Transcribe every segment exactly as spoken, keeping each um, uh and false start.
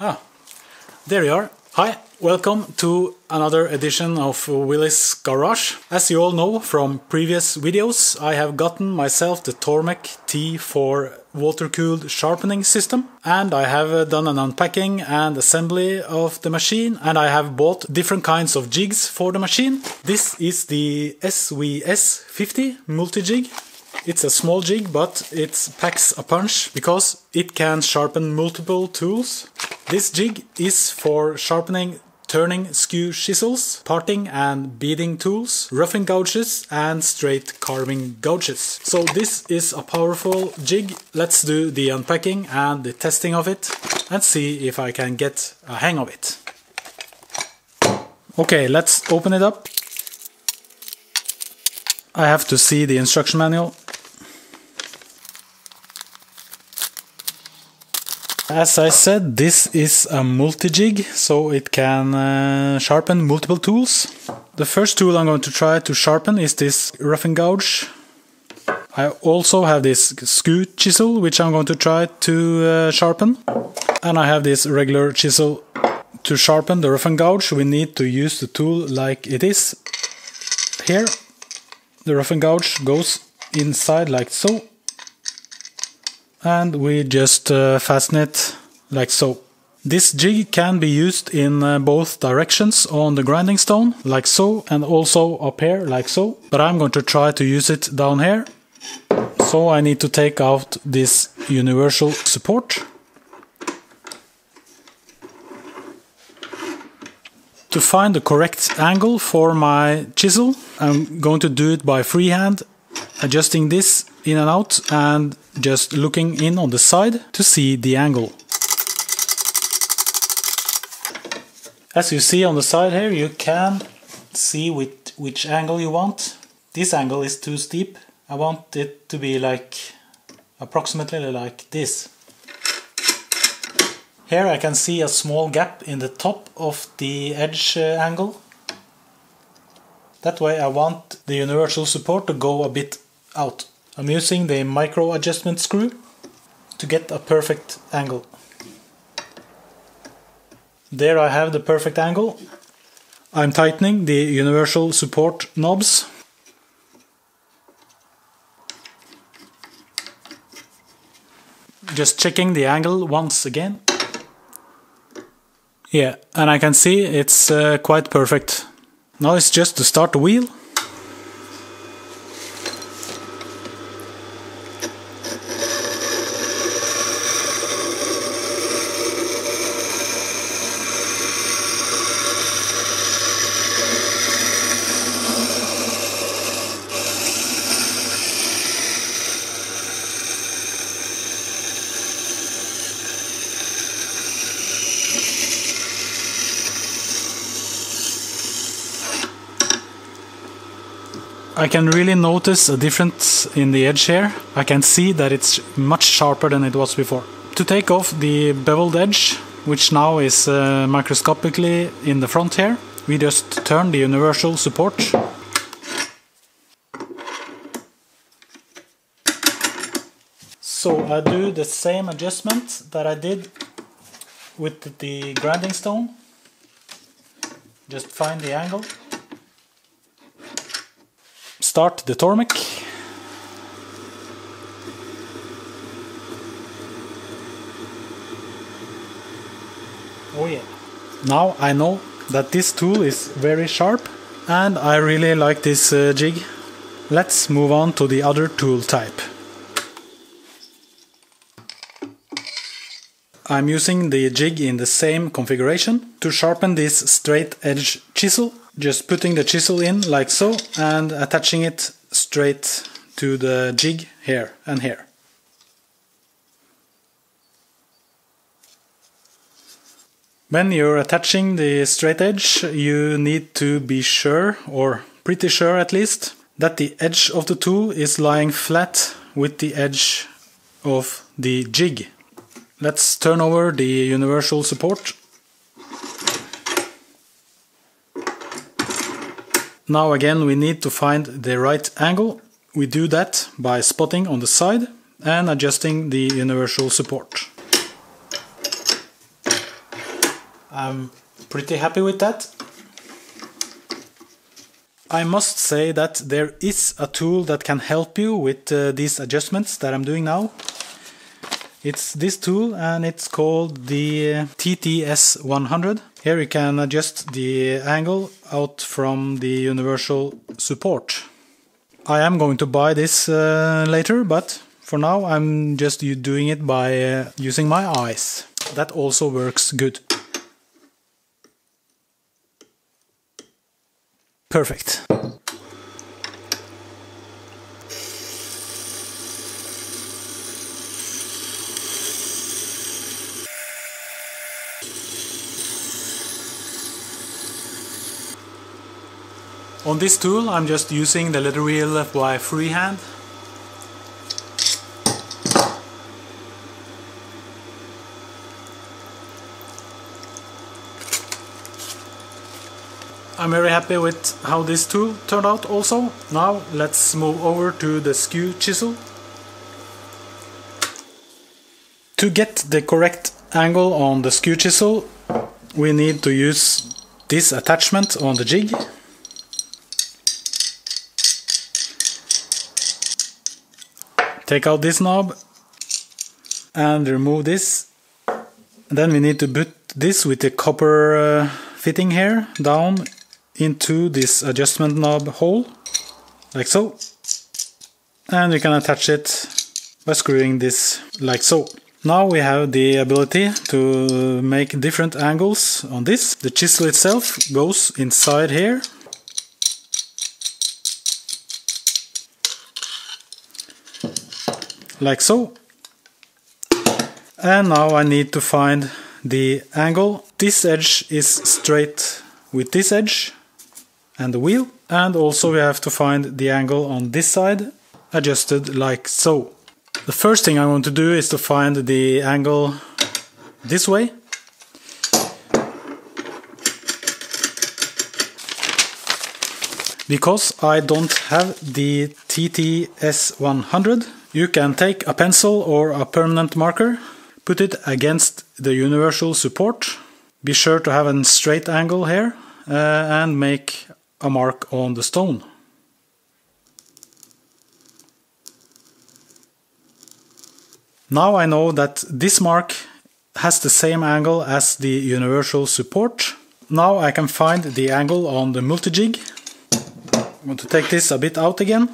Ah, there you are. Hi, welcome to another edition of Willys Garage. As you all know from previous videos, I have gotten myself the Tormek T four water-cooled sharpening system, and I have done an unpacking and assembly of the machine, and I have bought different kinds of jigs for the machine. This is the S V S fifty multi-jig. It's a small jig, but it packs a punch because it can sharpen multiple tools. This jig is for sharpening turning skew chisels, parting and beading tools, roughing gouges and straight carving gouges. So this is a powerful jig. Let's do the unpacking and the testing of it and see if I can get a hang of it. Okay, let's open it up. I have to see the instruction manual. As I said, this is a multi-jig, so it can uh, sharpen multiple tools. The first tool I'm going to try to sharpen is this roughing gouge. I also have this skew chisel, which I'm going to try to uh, sharpen. And I have this regular chisel. To sharpen the roughing gouge, we need to use the tool like it is here. The roughing gouge goes inside like so. And we just uh, fasten it like so. This jig can be used in uh, both directions on the grinding stone, like so, and also up here, like so. But I'm going to try to use it down here. So I need to take out this universal support. To find the correct angle for my chisel, I'm going to do it by freehand, adjusting this in and out and just looking in on the side to see the angle. As you see on the side here, you can see with which angle you want. This angle is too steep. I want it to be like approximately like this. Here I can see a small gap in the top of the edge angle. That way I want the universal support to go a bit out. I'm using the micro adjustment screw to get a perfect angle. There I have the perfect angle. I'm tightening the universal support knobs. Just checking the angle once again. Yeah, and I can see it's uh, quite perfect. Now it's just to start the wheel. I can really notice a difference in the edge here. I can see that it's much sharper than it was before. To take off the beveled edge, which now is uh, microscopically in the front here, we just turn the universal support. So I do the same adjustment that I did with the grinding stone. Just find the angle. Start the Tormek. Oh yeah. Now I know that this tool is very sharp and I really like this uh, jig. Let's move on to the other tool type. I'm using the jig in the same configuration to sharpen this straight edge chisel. Just putting the chisel in like so and attaching it straight to the jig here and here. When you're attaching the straight edge, you need to be sure, or pretty sure at least, that the edge of the tool is lying flat with the edge of the jig. Let's turn over the universal support. Now again we need to find the right angle. We do that by spotting on the side and adjusting the universal support. I'm pretty happy with that. I must say that there is a tool that can help you with uh, these adjustments that I'm doing now. It's this tool, and it's called the T T S one hundred. Here you can adjust the angle out from the universal support. I am going to buy this uh, later, but for now I'm just doing it by uh, using my eyes. That also works good. Perfect. On this tool I'm just using the leather wheel by freehand. I'm very happy with how this tool turned out also. Now let's move over to the skew chisel. To get the correct angle on the skew chisel, we need to use this attachment on the jig. Take out this knob and remove this. Then we need to put this with the copper uh, fitting here down into this adjustment knob hole, like so, and you can attach it by screwing this like so. Now we have the ability to make different angles on this. The chisel itself goes inside here, like so, and now I need to find the angle. This edge is straight with this edge and the wheel, and also we have to find the angle on this side, adjusted like so. The first thing I want to do is to find the angle this way. Because I don't have the T T S one hundred, you can take a pencil or a permanent marker, put it against the universal support, be sure to have a straight angle here, uh, and make a mark on the stone. Now I know that this mark has the same angle as the universal support. Now I can find the angle on the multi-jig. I'm going to take this a bit out again.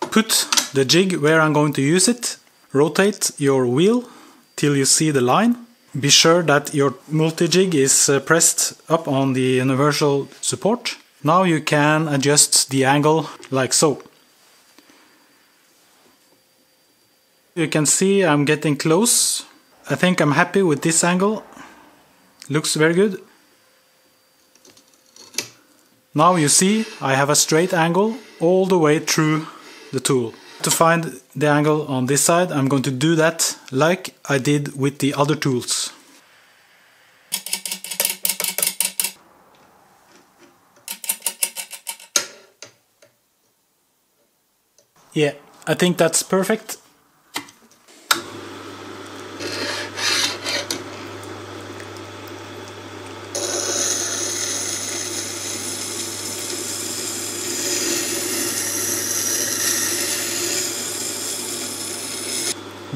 Put the jig where I'm going to use it. Rotate your wheel till you see the line. Be sure that your multi-jig is uh, pressed up on the universal support. Now you can adjust the angle like so. You can see I'm getting close. I think I'm happy with this angle. Looks very good. Now you see I have a straight angle all the way through the tool. To find the angle on this side, I'm going to do that like I did with the other tools. Yeah, I think that's perfect.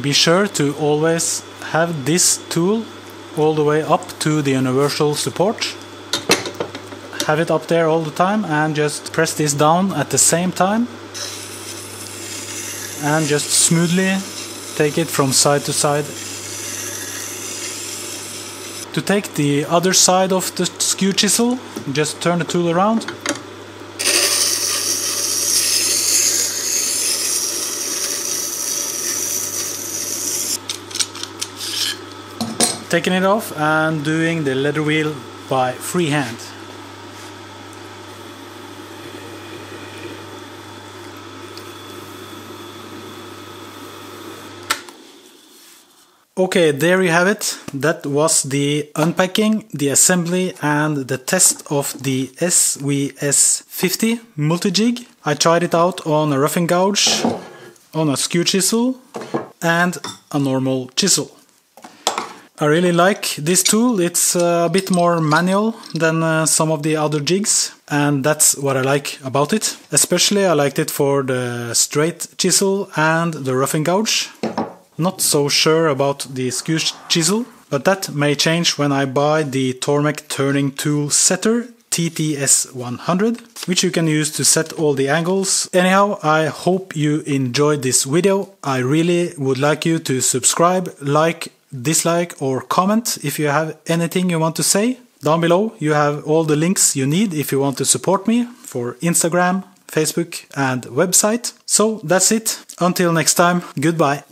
Be sure to always have this tool all the way up to the universal support. Have it up there all the time and just press this down at the same time. And just smoothly take it from side to side. To take the other side of the skew chisel, just turn the tool around. Taking it off and doing the leather wheel by freehand. Okay, there you have it. That was the unpacking, the assembly and the test of the S V S fifty multi-jig. I tried it out on a roughing gouge, on a skew chisel and a normal chisel. I really like this tool. It's a bit more manual than uh, some of the other jigs, and that's what I like about it. Especially I liked it for the straight chisel and the rough and gouge. Not so sure about the skew chisel, but that may change when I buy the Tormek turning tool setter T T S one hundred, which you can use to set all the angles. Anyhow, I hope you enjoyed this video. I really would like you to subscribe, like, dislike or comment if you have anything you want to say. Down below you have all the links you need if you want to support me for Instagram, Facebook and website. So that's it. Until next time, goodbye.